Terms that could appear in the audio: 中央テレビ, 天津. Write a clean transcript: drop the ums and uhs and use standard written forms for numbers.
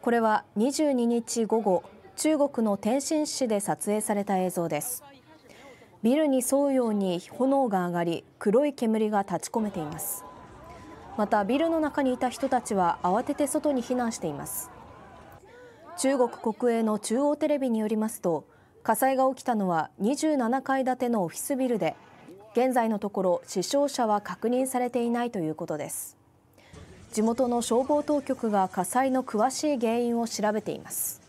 これは22日午後、中国の天津市で撮影された映像です。ビルに沿うように炎が上がり、黒い煙が立ち込めています。また、ビルの中にいた人たちは慌てて外に避難しています。中国国営の中央テレビによりますと、火災が起きたのは27階建てのオフィスビルで、現在のところ死傷者は確認されていないということです。地元の消防当局が火災の詳しい原因を調べています。